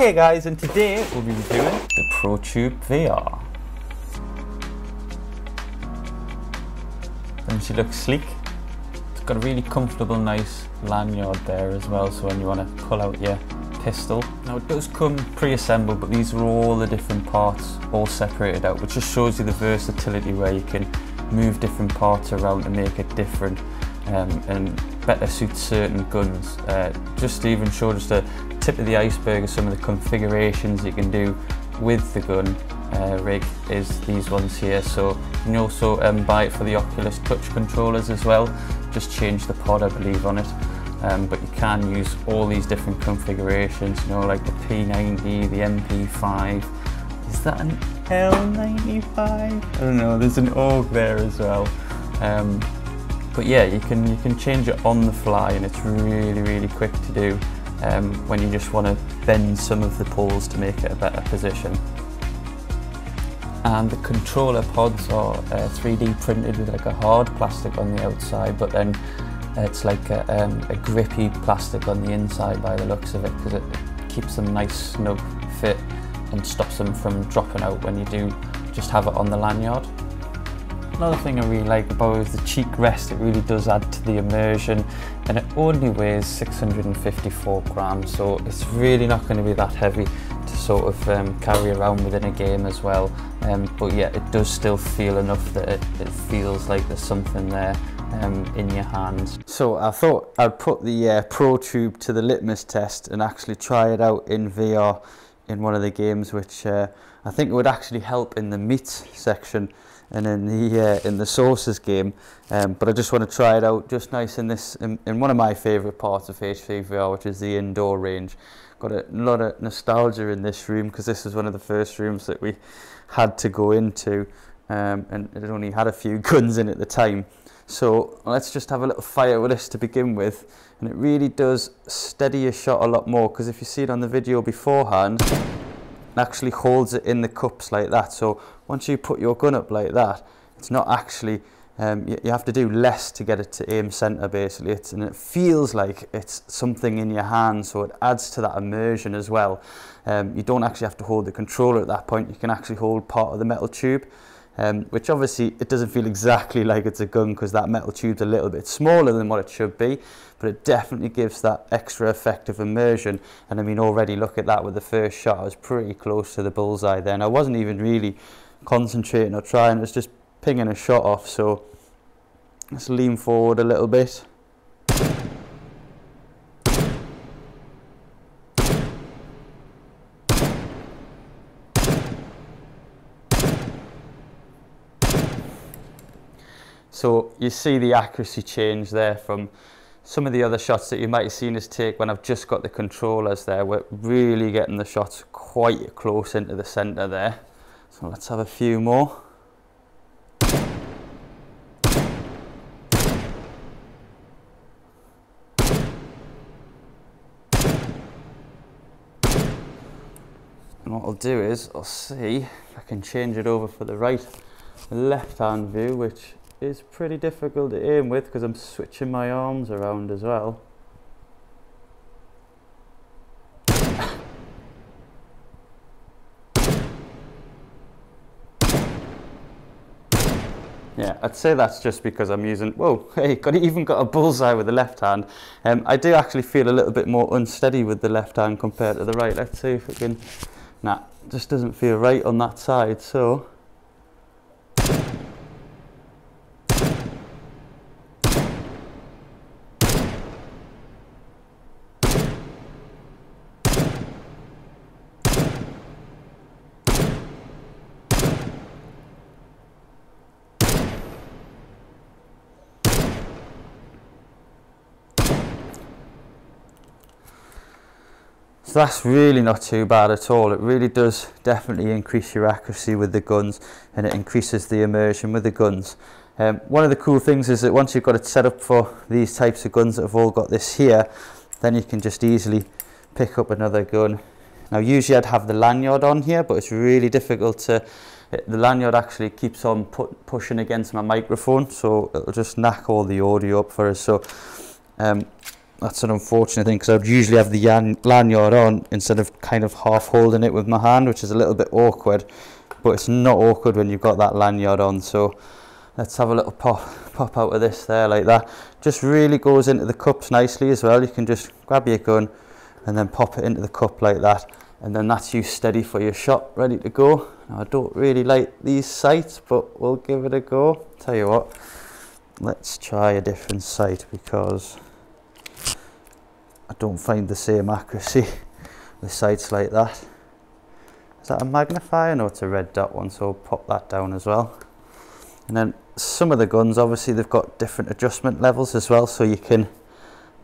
Hey guys, and today we'll be reviewing the ProTube VR. And she looks sleek. It's got a really comfortable, nice lanyard there as well, so when you want to pull out your pistol. Now it does come pre-assembled, but these are all the different parts, all separated out, which just shows you the versatility where you can move different parts around to make it different and better suit certain guns. Just to even show just a tip of the iceberg of some of the configurations you can do with the gun rig is these ones here. So you can also buy it for the Oculus Touch controllers as well. Just change the pod, I believe, on it. But you can use all these different configurations, you know, like the P90, the MP5. Is that an L95? I don't know, there's an AUG there as well. But yeah, you can change it on the fly, and it's really, really quick to do when you just want to bend some of the poles to make it a better position. And the controller pods are 3D printed with like a hard plastic on the outside, but then it's like a grippy plastic on the inside by the looks of it, because it keeps them nice snug fit and stops them from dropping out when you do just have it on the lanyard. Another thing I really like about it is the cheek rest. It really does add to the immersion, and it only weighs 654 grams, so it's really not going to be that heavy to sort of carry around within a game as well. But yeah, it does still feel enough that it feels like there's something there in your hands. So I thought I'd put the ProTube to the litmus test and actually try it out in VR in one of the games, which I think would actually help in the meat section and in the sauces game, but I just want to try it out just nice in one of my favourite parts of HVVR, which is the indoor range. Got a lot of nostalgia in this room because this was one of the first rooms that we had to go into, and it only had a few guns in at the time. So let's just have a little fire with this to begin with, and it really does steady your shot a lot more, because if you see it on the video beforehand, it actually holds it in the cups like that. So once you put your gun up like that, it's not actually, you have to do less to get it to aim center basically, and it feels like it's something in your hand, so it adds to that immersion as well. You don't actually have to hold the controller at that point, you can actually hold part of the metal tube, which obviously it doesn't feel exactly like it's a gun because that metal tube's a little bit smaller than what it should be, but it definitely gives that extra effect of immersion. And I mean, already look at that with the first shot, I was pretty close to the bullseye then. I wasn't even really concentrating or trying, it was just pinging a shot off. So let's lean forward a little bit. So you see the accuracy change there from some of the other shots that you might have seen us take when I've just got the controllers there. We're really getting the shots quite close into the centre there. So let's have a few more. And what I'll do is I'll see if I can change it over for the left-hand view, which is pretty difficult to aim with because I'm switching my arms around as well. Yeah, I'd say that's just because I'm using, whoa, hey, even got a bullseye with the left hand. I do actually feel a little bit more unsteady with the left hand compared to the right. Let's see if we can, nah, just doesn't feel right on that side, so. So that's really not too bad at all. It really does definitely increase your accuracy with the guns, and it increases the immersion with the guns. One of the cool things is that once you've got it set up for these types of guns that have all got this here, then you can just easily pick up another gun. Now usually I'd have the lanyard on here, but it's really difficult to, the lanyard actually keeps on pushing against my microphone, so it'll just knack all the audio up for us. So that's an unfortunate thing, because I would usually have the lanyard on instead of kind of half holding it with my hand, which is a little bit awkward, but it's not awkward when you've got that lanyard on. So let's have a little pop out of this there like that. Just really goes into the cups nicely as well. You can just grab your gun and then pop it into the cup like that, and then that's you steady for your shot, ready to go. Now, I don't really like these sights, but we'll give it a go. Tell you what, let's try a different sight, because I don't find the same accuracy with sights like that. Is that a magnifier? No, it's a red dot one, so I'll pop that down as well. And then some of the guns, obviously they've got different adjustment levels as well, so you can,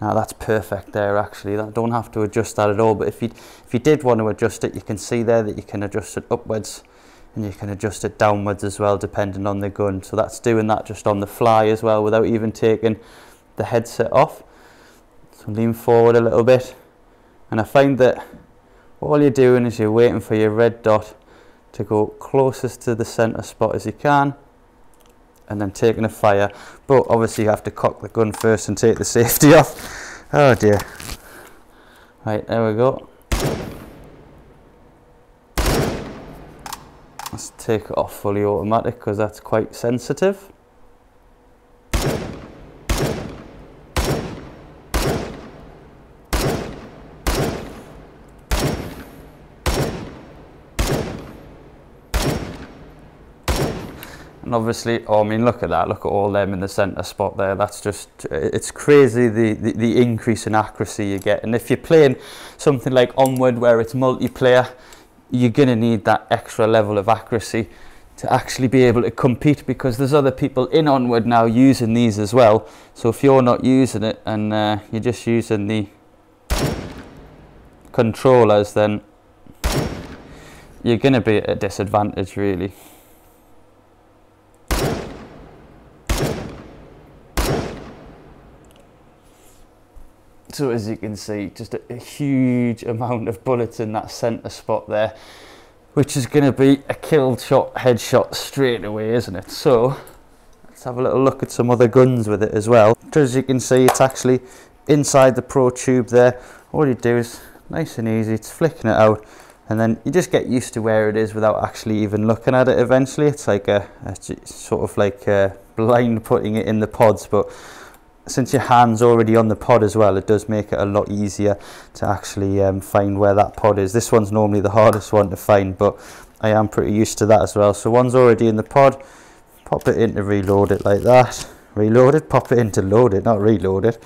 now that's perfect there actually, I don't have to adjust that at all, but if you did want to adjust it, you can see there that you can adjust it upwards and you can adjust it downwards as well, depending on the gun. So that's doing that just on the fly as well, without even taking the headset off. So lean forward a little bit, and I find that all you're doing is you're waiting for your red dot to go closest to the center spot as you can, and then taking a fire. But obviously you have to cock the gun first and take the safety off. Oh dear. Right, there we go. Let's take it off fully automatic, because that's quite sensitive. And obviously, oh, I mean, look at that, look at all them in the center spot there. That's just, it's crazy the increase in accuracy you get. And if you're playing something like Onward where it's multiplayer, you're going to need that extra level of accuracy to actually be able to compete, because there's other people in Onward now using these as well. So if you're not using it and you're just using the controllers, then you're going to be at a disadvantage really. So as you can see, just a huge amount of bullets in that center spot there, which is going to be a kill shot, headshot straight away, isn't it? So let's have a little look at some other guns with it as well. As you can see, it's actually inside the ProTube there. All you do is nice and easy, it's flicking it out, and then you just get used to where it is without actually even looking at it eventually. It's like a sort of like blind putting it in the pods, but since your hand's already on the pod as well, it does make it a lot easier to actually find where that pod is. This one's normally the hardest one to find, but I am pretty used to that as well. So one's already in the pod, pop it in to reload it like that. Reload it, pop it in to load it, not reload it.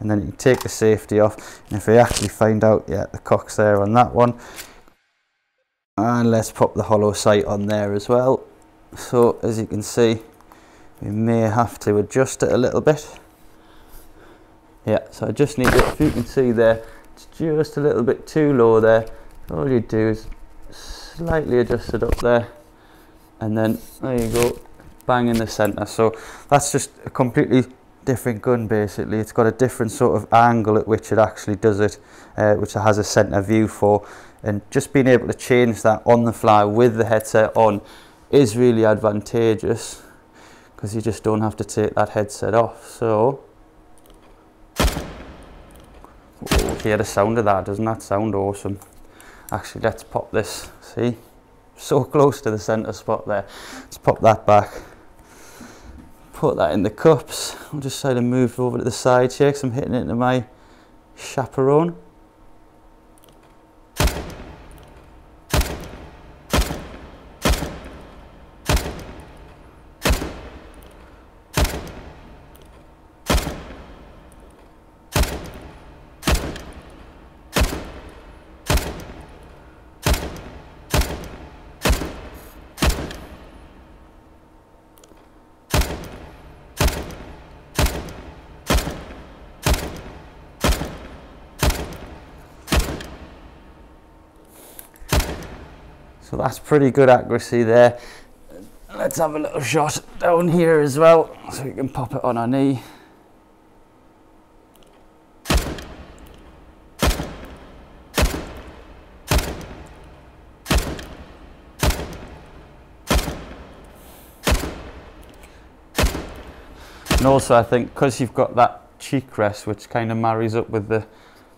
And then you take the safety off. And if we actually find out, yeah, the cock's there on that one. And let's pop the hollow sight on there as well. So as you can see, we may have to adjust it a little bit. Yeah, so I just need it, if you can see there, it's just a little bit too low there. All you do is slightly adjust it up there, and then there you go, bang in the center. So that's just a completely different gun basically. It's got a different sort of angle at which it actually does it, which it has a center view for, and just being able to change that on the fly with the headset on is really advantageous, because you just don't have to take that headset off. So hear the sound of that, doesn't that sound awesome? Actually, let's pop this, see, so close to the center spot there. Let's pop that back, put that in the cups. I'll just try to move over to the side here because I'm hitting it into my chaperone. So that's pretty good accuracy there. Let's have a little shot down here as well, so we can pop it on our knee. And also I think because you've got that cheek rest, which kind of marries up with the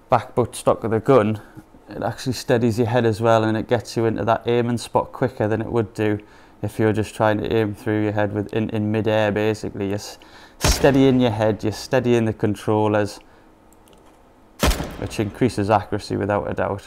back butt stock of the gun. It actually steadies your head as well, and it gets you into that aiming spot quicker than it would do if you're just trying to aim through your head with in mid-air. Basically, you're steadying your head, you're steadying the controllers, which increases accuracy without a doubt.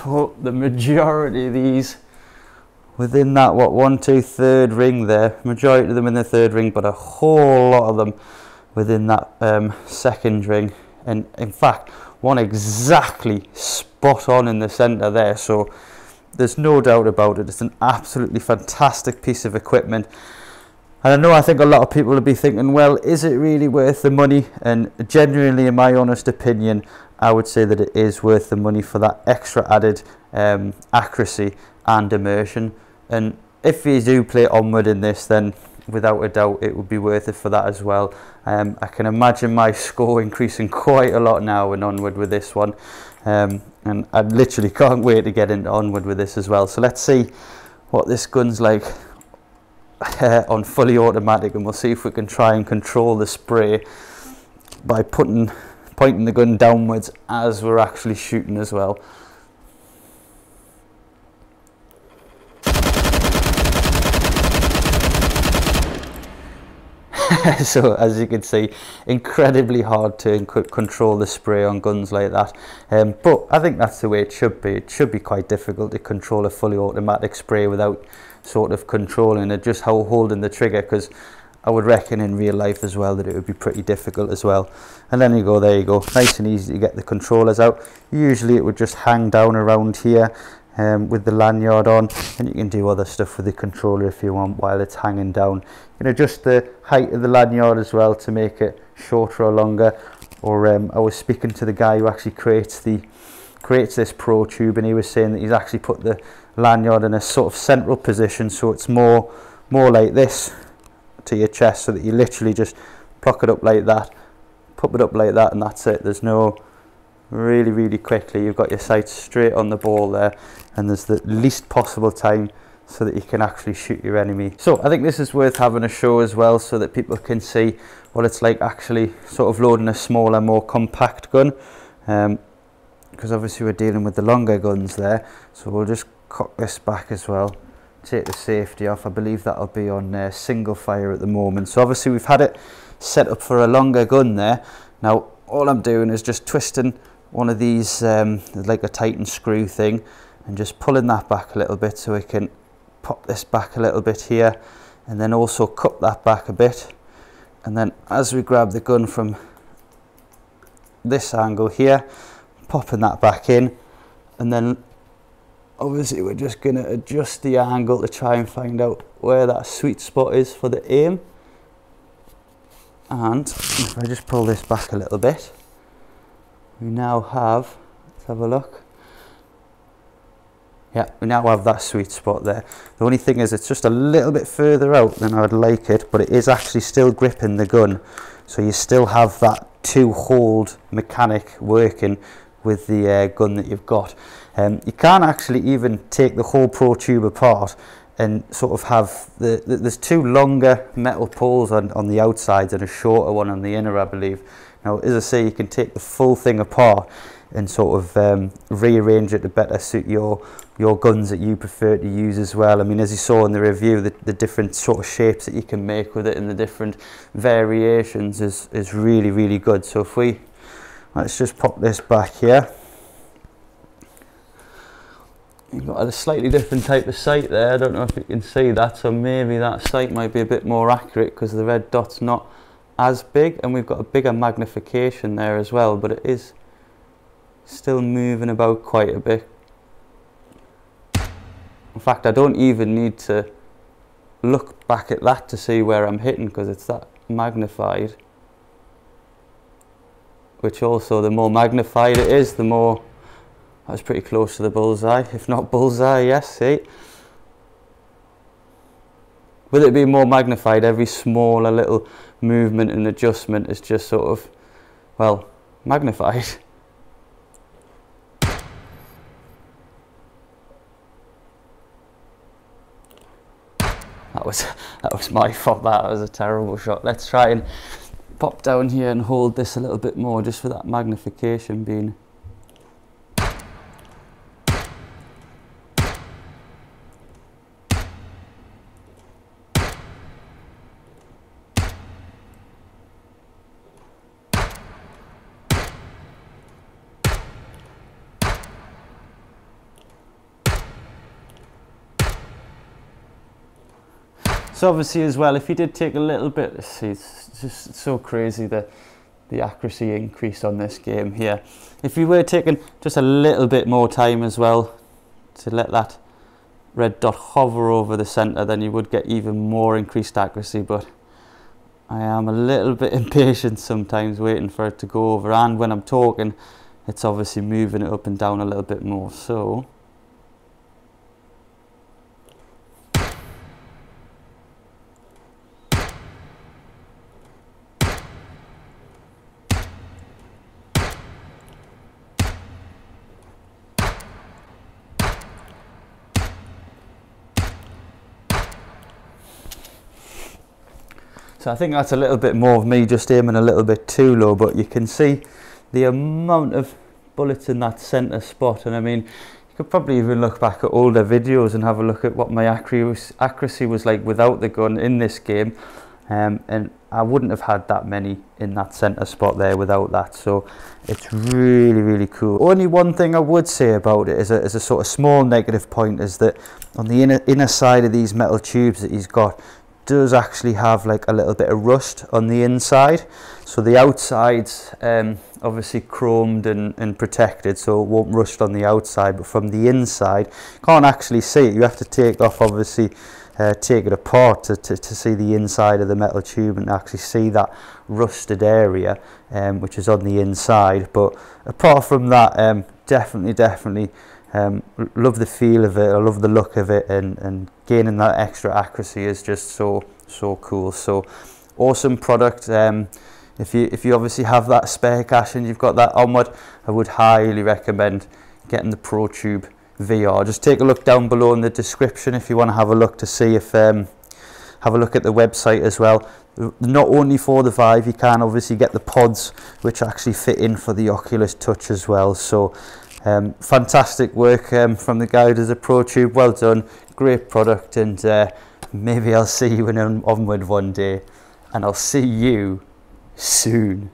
Hope the majority of these within that, what, 1, 2, 3rd ring there, majority of them in the 3rd ring, but a whole lot of them within that 2nd ring, and in fact one exactly spot on in the center there, so there's no doubt about it. It's an absolutely fantastic piece of equipment, and I know I think a lot of people will be thinking, well, is it really worth the money? And genuinely, in my honest opinion, I would say that it is worth the money for that extra added accuracy and immersion. And if you do play Onward in this, then without a doubt it would be worth it for that as well. I can imagine my score increasing quite a lot now in Onward with this one, and I literally can't wait to get into Onward with this as well. So let's see what this gun's like on fully automatic, and we'll see if we can try and control the spray by pointing the gun downwards as we're actually shooting as well. So as you can see, incredibly hard to control the spray on guns like that, but I think that's the way it should be. It should be quite difficult to control a fully automatic spray without sort of controlling it, just holding the trigger, because I would reckon in real life as well that it would be pretty difficult as well. And then you go, there you go, nice and easy to get the controllers out. Usually it would just hang down around here with the lanyard on, and you can do other stuff with the controller if you want while it's hanging down. You know, just the height of the lanyard as well to make it shorter or longer. Or I was speaking to the guy who actually creates this ProTube, and he was saying that he's actually put the lanyard in a sort of central position, so it's more like this to your chest, so that you literally just pluck it up like that, pop it up like that, and that's it. There's no really quickly, you've got your sights straight on the ball there, and there's the least possible time so that you can actually shoot your enemy. So I think this is worth having a show as well, so that people can see what it's like actually sort of loading a smaller, more compact gun, because obviously we're dealing with the longer guns there. So we'll just cock this back as well, take the safety off. I believe that'll be on single fire at the moment. So obviously we've had it set up for a longer gun there. Now all I'm doing is just twisting one of these like a Titan screw thing, and just pulling that back a little bit so we can pop this back a little bit here, and then also cut that back a bit. And then as we grab the gun from this angle here, popping that back in, and then obviously we're just going to adjust the angle to try and find out where that sweet spot is for the aim. And if I just pull this back a little bit, we now have, let's have a look, yeah, we now have that sweet spot there. The only thing is it's just a little bit further out than I'd like it, but it is actually still gripping the gun, so you still have that two hold mechanic working with the gun that you've got. You can't actually even take the whole ProTube apart and sort of have there's two longer metal poles on the outsides and a shorter one on the inner, I believe. Now, as I say, you can take the full thing apart and sort of rearrange it to better suit your guns that you prefer to use as well. I mean, as you saw in the review, the different sort of shapes that you can make with it and the different variations is really good. So if we, let's just pop this back here. You've got a slightly different type of sight there. I don't know if you can see that, so maybe that sight might be a bit more accurate because the red dot's not as big, and we've got a bigger magnification there as well, but it is still moving about quite a bit. In fact, I don't even need to look back at that to see where I'm hitting, because it's that magnified, which also the more magnified it is, the more, that was pretty close to the bullseye, if not bullseye, yes, see? With it being more magnified, every smaller little movement and adjustment is just sort of, well, magnified. That was my fault, that was a terrible shot. Let's try and pop down here and hold this a little bit more just for that magnification being. So obviously as well, if you did take a little bit, see, it's just so crazy the accuracy increase on this game here. If you were taking just a little bit more time as well to let that red dot hover over the center, then you would get even more increased accuracy, but I am a little bit impatient sometimes waiting for it to go over, and when I'm talking, it's obviously moving it up and down a little bit more, so. I think that's a little bit more of me just aiming a little bit too low, but you can see the amount of bullets in that centre spot, and I mean you could probably even look back at older videos and have a look at what my accuracy was like without the gun in this game, and I wouldn't have had that many in that centre spot there without that, so it's really, really cool. Only one thing I would say about it is a sort of small negative point is that on the inner side of these metal tubes that he's got, does actually have like a little bit of rust on the inside, so the outside's obviously chromed and protected, so it won't rust on the outside, but from the inside can't actually see it. You have to take off, obviously take it apart to see the inside of the metal tube and actually see that rusted area which is on the inside. But apart from that, definitely love the feel of it, I love the look of it, and gaining that extra accuracy is just so cool. So awesome product. If you obviously have that spare cash and you've got that Onward, I would highly recommend getting the ProTube VR. Just take a look down below in the description if you want to have a look to see if have a look at the website as well. Not only for the Vive, you can obviously get the pods which actually fit in for the Oculus Touch as well. So fantastic work from the guys at ProTube, well done, great product, and maybe I'll see you in an Onward one day, and I'll see you soon.